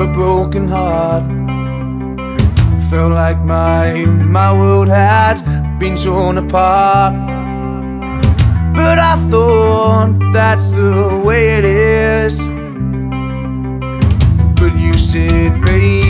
a broken heart. Felt like my world had been torn apart. But I thought that's the way it is. But you said, baby,